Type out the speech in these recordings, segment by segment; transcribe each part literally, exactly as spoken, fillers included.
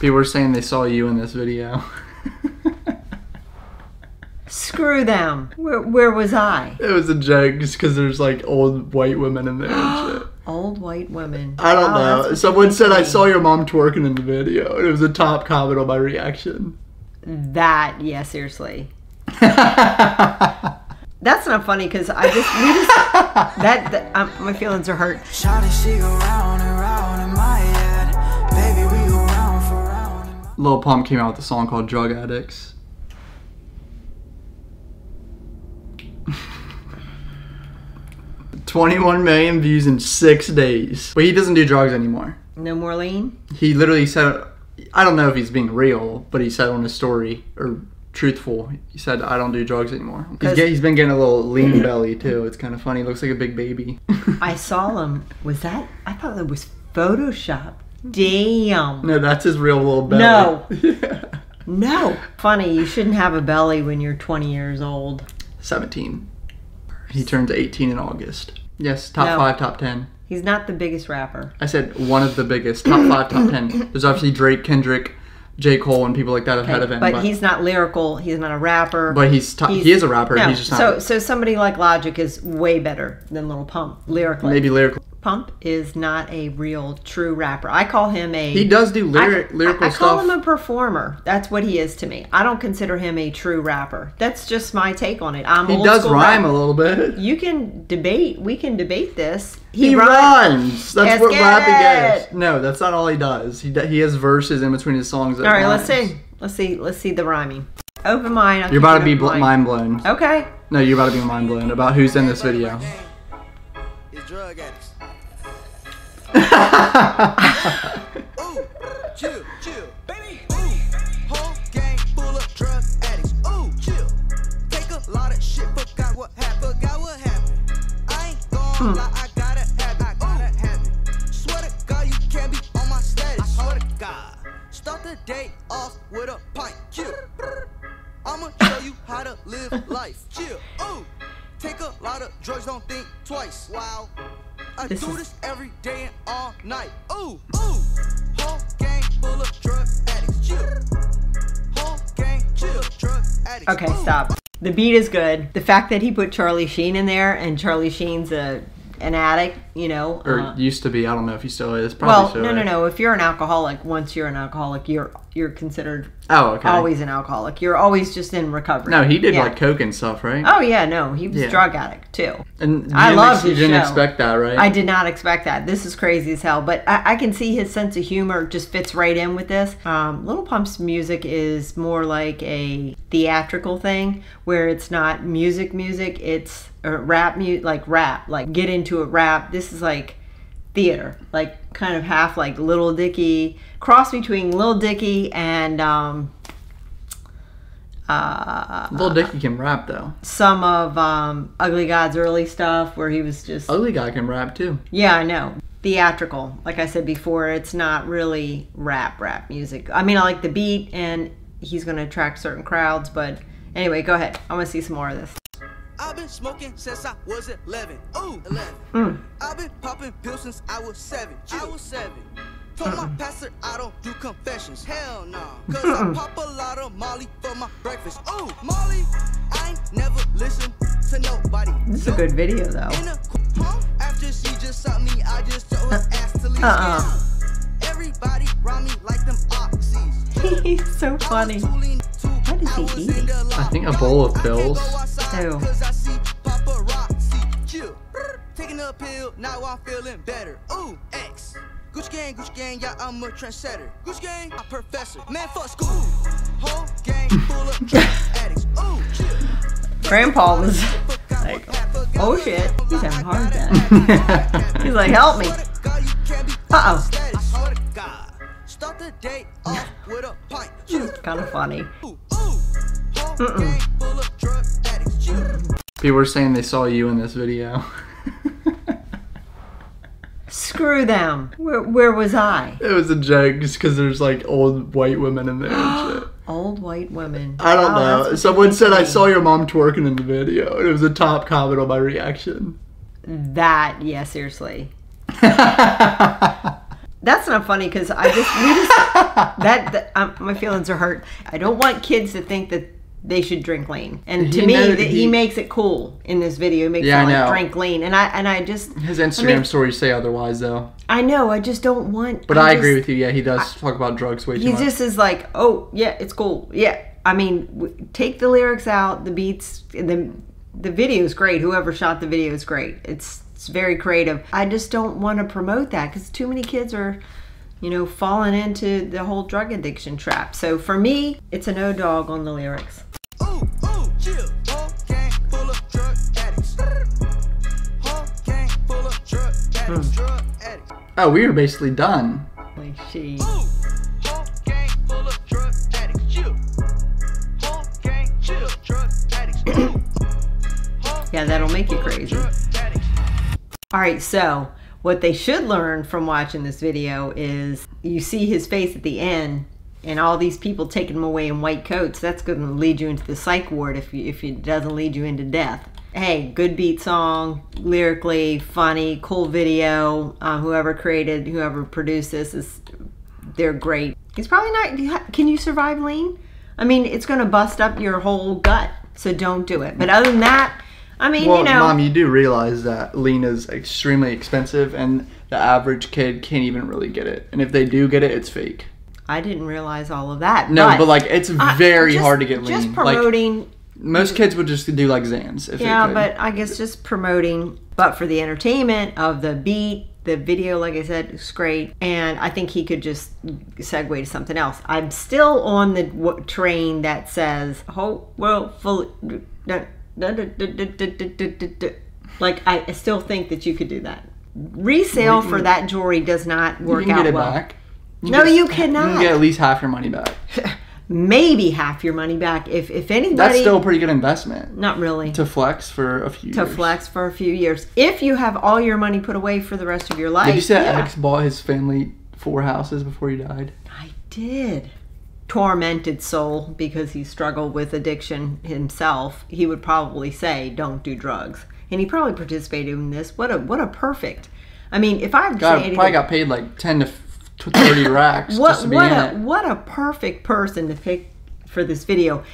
People were saying they saw you in this video. Screw them. Where, where was I? It was a joke just because there's like old white women in there and shit. Old white women. I don't oh, know. Someone said, I saw your mom twerking in the video. And it was a top comment on my reaction. That, yeah, seriously. That's not funny because I just, we just, that, that um, my feelings are hurt. Lil Pump came out with a song called Drug Addicts. twenty-one million views in six days. But he doesn't do drugs anymore. No more lean? He literally said, I don't know if he's being real, but he said on his story, or truthful, he said, I don't do drugs anymore. He's, get, he's been getting a little lean belly too. It's kind of funny. He looks like a big baby. I saw him. Was that? I thought that was Photoshop. Damn. No, that's his real little belly. No. Yeah. No. Funny, you shouldn't have a belly when you're twenty years old. seventeen. He turns eighteen in August. Yes, top no. five, top ten. He's not the biggest rapper. I said one of the biggest. Top five, top ten. There's obviously Drake, Kendrick, J. Cole, and people like that have okay, had events. But, but he's not lyrical. He's not a rapper. But he's, top, he's he is a rapper. No, he's just not. So, so somebody like Logic is way better than Lil Pump lyrically. Maybe lyrically. Pump is not a real, true rapper. I call him a... He does do lyric, I, lyrical I, I stuff. I call him a performer. That's what he is to me. I don't consider him a true rapper. That's just my take on it. I'm he old does rhyme rapper. a little bit. You can debate. We can debate this. He, he rhymes. rhymes. That's Let's what rapping is. No, that's not all he does. He he has verses in between his songs. All right, rhymes. let's see. Let's see. Let's see the rhyming. Open mind. I'll you're about to be mind. mind blown. Okay. No, you're about to be mind blown about who's in this video. It's Drug Addicts. Ooh, chill, chill, baby. Ooh, whole gang full of drug addicts. Ooh, chill. Take a lot of shit, forgot what happened, forgot what happened. I ain't gonna lie, I gotta have it, I gotta have it. Swear to God, you can't be on my status. I swear to God. Start the day off with a pint, chill. I'ma show you how to live life, chill. Ooh, take a lot of drugs, don't think twice. Wow. I this do this every day and all night. Ooh, ooh, whole gang full of drug addicts. Chill. Whole gang full of drug addicts. Okay, ooh. Stop. The beat is good. The fact that he put Charlie Sheen in there, and Charlie Sheen's a an addict, you know, or uh, used to be. I don't know if he still is. Probably well, no, no, no. If you're an alcoholic, once you're an alcoholic, you're you're considered oh, okay. always an alcoholic. You're always just in recovery. No, he did yeah. like coke and stuff, right? Oh yeah, no, he was a yeah. drug addict too. And I love his show. You didn't expect that, right? I did not expect that. This is crazy as hell, but I, I can see his sense of humor just fits right in with this. Um, Lil Pump's music is more like a theatrical thing where it's not music, music. It's Or rap music, like rap, like get into a rap. This is like theater, like kind of half like Lil Dicky, cross between Lil Dicky and um, uh, Lil Dicky can rap though. Some of um, Ugly God's early stuff where he was just Ugly God can rap too. Yeah, I know. Theatrical, like I said before, it's not really rap rap music. I mean, I like the beat, and he's gonna attract certain crowds. But anyway, go ahead. I want to see some more of this. I've been smoking since I was eleven. Ooh, eleven. Mm. I've been popping pills since I was seven. I was seven. Told my pastor I don't do confessions. Hell no. Nah. Cause I pop a lot of Molly for my breakfast. Ooh, Molly, I ain't never listen to nobody. This is a good video though. In a, huh? After she just saw me, I just told his ass to leave. Uh-uh. Everybody round me like them oxies. He's so funny. What is he eating? I think a bowl of pills. Ew. Taking a pill, now I'm feeling better. Ooh, X. Gucci Gang, Gucci Gang, yeah, I'm a trendsetter. Gucci Gang, I'm professor. Man, fuck school. Whole gang full of addicts. Ooh, chill. Grandpa was like, oh shit, he's having a heart attack. He's like, help me. Uh oh. Start the day off with a pint. It's kind of funny. Mm-mm. People were saying they saw you in this video. Screw them. Where, where was I? It was a joke just because there's like old white women in there and shit. Old white women. I don't wow, know. Someone said, I saw your mom twerking in the video. And it was a top comment on my reaction. That, yeah, seriously. That's not funny because I just, we just that, that um, my feelings are hurt. I don't want kids to think that they should drink lean. And to he me, that he, he makes it cool in this video. He makes yeah, it like drink lean. And I and I just his Instagram I mean, stories say otherwise though. I know. I just don't want. But I, I agree just, with you. Yeah, he does I, talk about drugs way too he much. He just is like, oh yeah, it's cool. Yeah, I mean, w take the lyrics out, the beats, the the video is great. Whoever shot the video is great. It's. It's very creative. I just don't want to promote that because too many kids are, you know, falling into the whole drug addiction trap. So for me, it's a no dog on the lyrics. Ooh, ooh, chill. Whole gang full of drug addicts. Whole gang full of drug addicts. Mm. Drug addicts. Oh, we were basically done. Like she. Ooh, whole gang full of drug addicts. Chill. Whole gang chill. Drug addicts. Ooh. Yeah, that'll make you crazy. All right, so what they should learn from watching this video is you see his face at the end and all these people taking him away in white coats. That's going to lead you into the psych ward if, you, if it doesn't lead you into death. Hey, good beat song, lyrically, funny, cool video. Uh, whoever created, whoever produced this, is they're great. It's probably not, can you survive lean? I mean, it's going to bust up your whole gut, so don't do it. But other than that, I mean, well, you know, Mom, you do realize that lean is extremely expensive and the average kid can't even really get it. And if they do get it, it's fake. I didn't realize all of that. No, but, but like it's very I, just, hard to get lean. Just promoting. Like, most kids would just do like Xans if yeah, they could. But I guess just promoting. But for the entertainment of the beat, the video, like I said, is great. And I think he could just segue to something else. I'm still on the w train that says, oh, well, fully. No, like I still think that you could do that. Resale for that jewelry does not work out well. You can get it back. No, you cannot. You can get at least half your money back. Maybe half your money back if if anybody. That's still a pretty good investment. Not really. To flex for a few. To years. flex for a few years. If you have all your money put away for the rest of your life. Did you see that yeah. X bought his family four houses before he died? I did. Tormented soul, because he struggled with addiction himself, he would probably say don't do drugs, and he probably participated in this. What a what a perfect, I mean, if I've probably got paid like ten to thirty racks what, just to be what in a it. What a perfect person to pick for this video,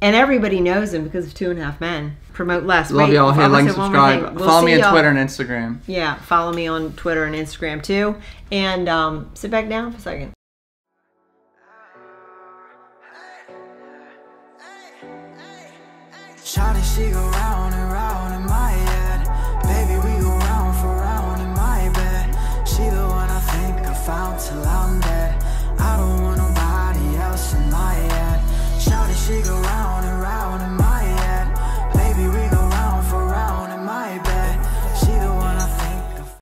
and everybody knows him because of Two and a Half Men. Promote less. Love y'all. Hey, like and subscribe. We'll follow me on Twitter and Instagram. Yeah, follow me on Twitter and Instagram too. And um sit back down for a second. Charlie, she go round and